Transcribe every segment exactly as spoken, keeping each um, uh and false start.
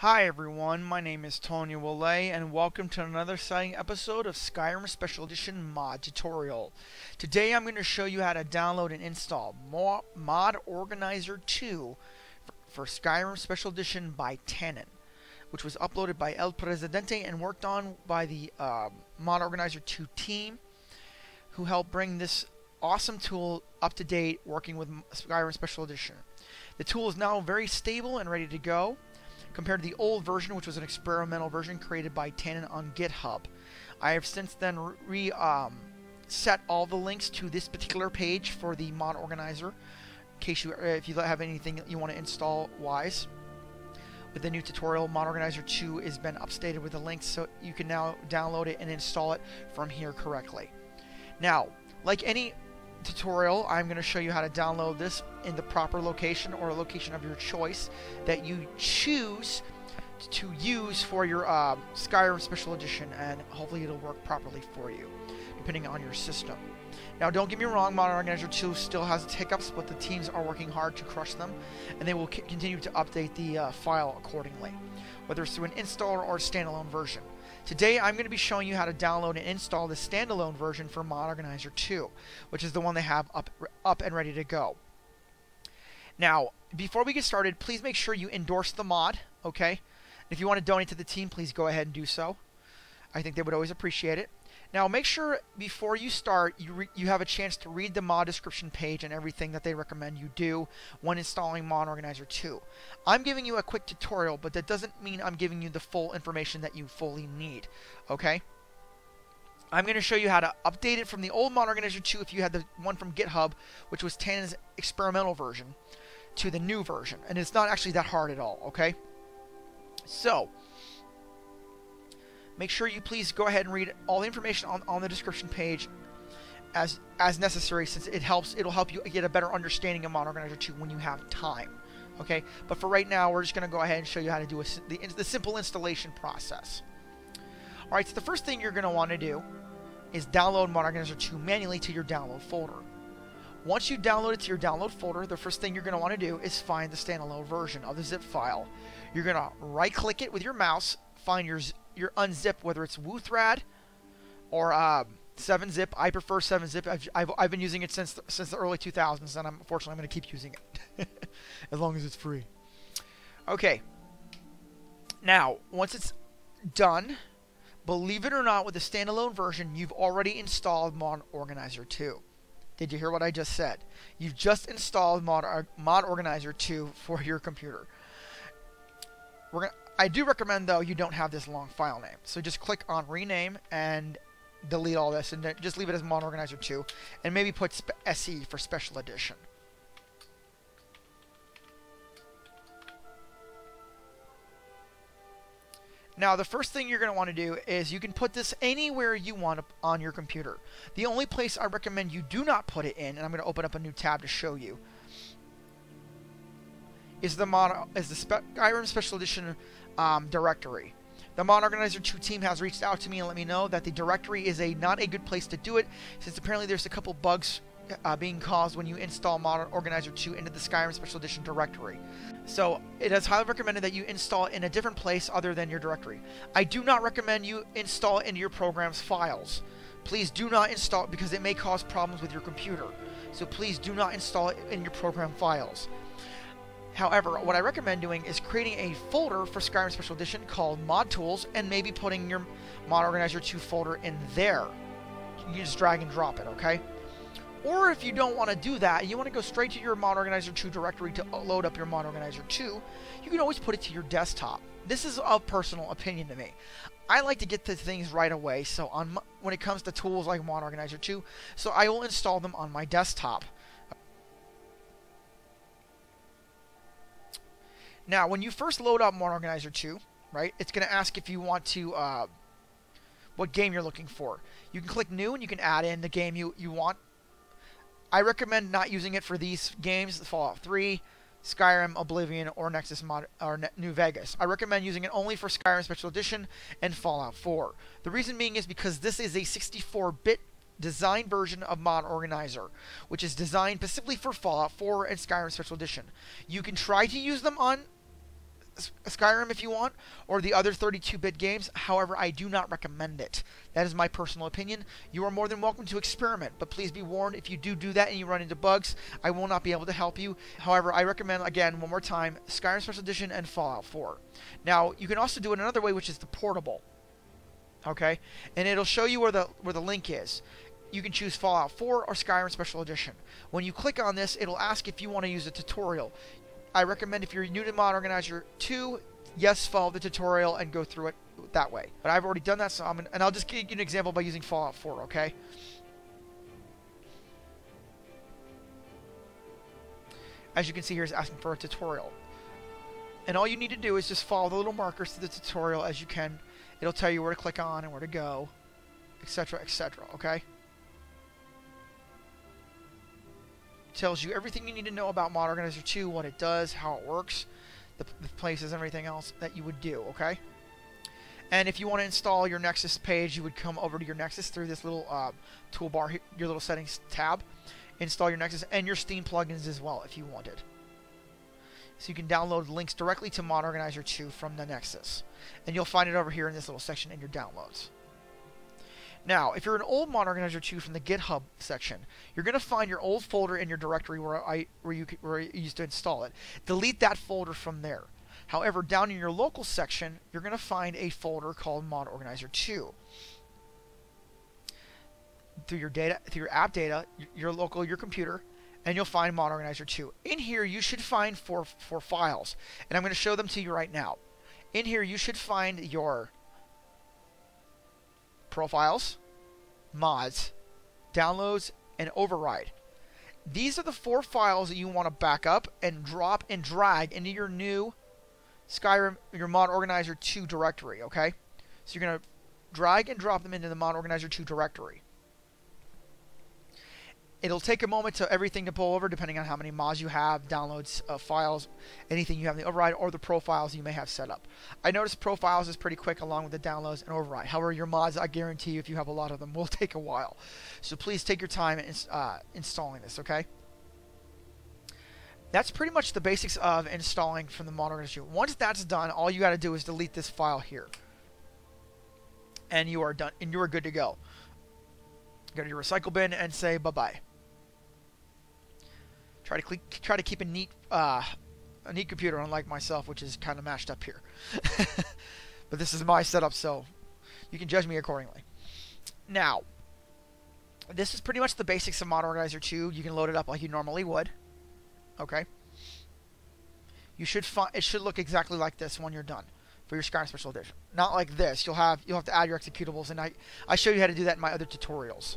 Hi everyone, my name is Tonyo Allie and welcome to another exciting episode of Skyrim Special Edition Mod Tutorial. Today I'm going to show you how to download and install Mod Organizer two for Skyrim Special Edition by Tannin, which was uploaded by LePresidente and worked on by the uh, Mod Organizer two team, who helped bring this awesome tool up to date working with Skyrim Special Edition. The tool is now very stable and ready to go, compared to the old version, which was an experimental version created by Tannin on GitHub. I have since then re um, set all the links to this particular page for the mod organizer, in case you, if you have anything that you want to install wise. With the new tutorial, Mod Organizer two has been updated with the links, so you can now download it and install it from here correctly. Now, like any tutorial, I'm going to show you how to download this in the proper location or a location of your choice that you choose to use for your uh, Skyrim Special Edition, and hopefully it'll work properly for you depending on your system. Now don't get me wrong, Mod Organizer two still has its hiccups, but the teams are working hard to crush them and they will continue to update the uh, file accordingly, whether it's through an installer or standalone version. Today I'm going to be showing you how to download and install the standalone version for Mod Organizer two, which is the one they have up, up and ready to go. Now, before we get started, please make sure you endorse the mod, okay? If you want to donate to the team, please go ahead and do so. I think they would always appreciate it. Now, make sure before you start, you, re you have a chance to read the mod description page and everything that they recommend you do when installing Mod Organizer two. I'm giving you a quick tutorial, but that doesn't mean I'm giving you the full information that you fully need, okay? I'm going to show you how to update it from the old Mod Organizer two, if you had the one from GitHub, which was Tannin's experimental version, to the new version. And it's not actually that hard at all, okay? So make sure you please go ahead and read all the information on, on the description page as as necessary, since it helps it'll help you get a better understanding of Mod Organizer two when you have time. Okay, but for right now we're just going to go ahead and show you how to do a, the, the simple installation process. Alright, so the first thing you're going to want to do is download Mod Organizer two manually to your download folder. Once you download it to your download folder, the first thing you're going to want to do is find the standalone version of the zip file. You're going to right click it with your mouse, find your your unzip, whether it's woothrad or uh, seven zip. I prefer seven zip. I've, I've, I've been using it since the, since the early two thousands, and I'm, unfortunately I'm going to keep using it as long as it's free. Okay, now once it's done, believe it or not, with the standalone version you've already installed Mod Organizer two. Did you hear what I just said? You've just installed Mod, Mod Organizer two for your computer. We're gonna, I do recommend, though, you don't have this long file name. So just click on Rename and delete all this, and just leave it as Mod Organizer two, and maybe put S E for Special Edition. Now, the first thing you're going to want to do is you can put this anywhere you want on your computer. The only place I recommend you do not put it in, and I'm going to open up a new tab to show you, is the mod, is the Skyrim Special Edition um, directory. The Mod Organizer two team has reached out to me and let me know that the directory is a not a good place to do it, since apparently there's a couple bugs Uh, being caused when you install Mod Organizer two into the Skyrim Special Edition directory. So it is highly recommended that you install it in a different place other than your directory. I do not recommend you install it into your program's files. Please do not install it, because it may cause problems with your computer. So please do not install it in your program files. However, what I recommend doing is creating a folder for Skyrim Special Edition called Mod Tools, and maybe putting your Mod Organizer two folder in there. You just drag and drop it, okay? Or if you don't want to do that, you want to go straight to your Mod Organizer two directory to load up your Mod Organizer two, you can always put it to your desktop. This is a personal opinion to me. I like to get to things right away, so on when it comes to tools like Mod Organizer two, so I will install them on my desktop. Now, when you first load up Mod Organizer two, right, it's going to ask if you want to uh, what game you're looking for. You can click New, and you can add in the game you, you want. I recommend not using it for these games, Fallout three, Skyrim, Oblivion, or Nexus Mod, or New Vegas. I recommend using it only for Skyrim Special Edition and Fallout four. The reason being is because this is a sixty-four bit design version of Mod Organizer, which is designed specifically for Fallout four and Skyrim Special Edition. You can try to use them on Skyrim if you want, or the other thirty-two bit games. However, I do not recommend it. That is my personal opinion. You are more than welcome to experiment, but please be warned, if you do do that and you run into bugs, I will not be able to help you. However, I recommend, again, one more time, Skyrim Special Edition and Fallout four. Now, you can also do it another way, which is the portable. Okay? And it'll show you where the where the link is. You can choose Fallout four or Skyrim Special Edition. When you click on this, it'll ask if you want to use a tutorial. I recommend if you're new to Mod Organizer two, yes, follow the tutorial and go through it that way. But I've already done that, so I'm gonna, and I'll just give you an example by using Fallout four, okay? As you can see here, it's asking for a tutorial. And all you need to do is just follow the little markers to the tutorial as you can. It'll tell you where to click on and where to go, et cetera, et cetera, okay? Tells you everything you need to know about Mod Organizer two, what it does, how it works, the, the places, and everything else that you would do, okay? And if you want to install your Nexus page, you would come over to your Nexus through this little uh, toolbar, here, your little settings tab. Install your Nexus and your Steam plugins as well if you wanted. So you can download links directly to Mod Organizer two from the Nexus. And you'll find it over here in this little section in your downloads. Now, if you're an old Mod Organizer two from the GitHub section, you're going to find your old folder in your directory where I where you where you used to install it. Delete that folder from there. However, down in your local section, you're going to find a folder called Mod Organizer two. Through your data, through your app data, your local, your computer, and you'll find Mod Organizer two. In here, you should find four four files, and I'm going to show them to you right now. In here, you should find your profiles, mods, downloads, and override. These are the four files that you want to back up and drop and drag into your new Skyrim, your Mod Organizer two directory, okay? So you're going to drag and drop them into the Mod Organizer two directory. It'll take a moment to everything to pull over depending on how many mods you have, downloads, uh, files, anything you have in the override, or the profiles you may have set up. I noticed profiles is pretty quick along with the downloads and override. However, your mods, I guarantee you, if you have a lot of them, will take a while. So please take your time in, uh, installing this, okay? That's pretty much the basics of installing from the Mod Organizer. Once that's done, all you got to do is delete this file here. And you are done, and you are good to go. Go to your recycle bin and say bye-bye. Try to click, try to keep a neat, uh, a neat computer, unlike myself, which is kind of mashed up here. But this is my setup, so you can judge me accordingly. Now, this is pretty much the basics of Mod Organizer two. You can load it up like you normally would. Okay. You should find it should look exactly like this when you're done for your Skyrim Special Edition. Not like this. You'll have you'll have to add your executables, and I I show you how to do that in my other tutorials.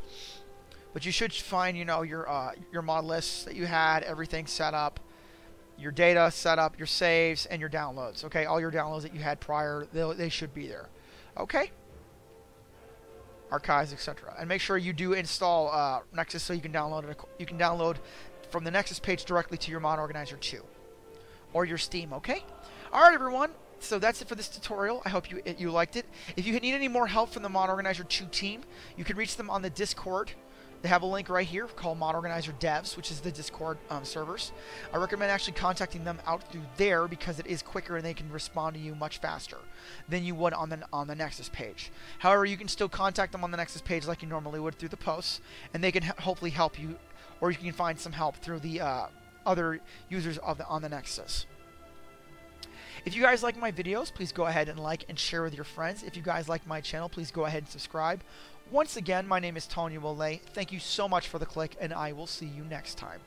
But you should find, you know, your uh, your mod lists that you had, everything set up, your data set up, your saves, and your downloads. Okay, all your downloads that you had prior, they should be there. Okay? Archives, et cetera. And make sure you do install uh, Nexus so you can download it. You can download from the Nexus page directly to your Mod Organizer two or your Steam. Okay? All right, everyone. So that's it for this tutorial. I hope you you liked it. If you need any more help from the Mod Organizer two team, you can reach them on the Discord. They have a link right here called Mod Organizer Devs, which is the Discord um, servers. I recommend actually contacting them out through there because it is quicker and they can respond to you much faster than you would on the on the Nexus page. However, you can still contact them on the Nexus page like you normally would through the posts, and they can hopefully help you, or you can find some help through the uh, other users of the on the Nexus. If you guys like my videos, please go ahead and like and share with your friends. If you guys like my channel, please go ahead and subscribe. Once again, my name is Tonyo Allie. Thank you so much for the click, and I will see you next time.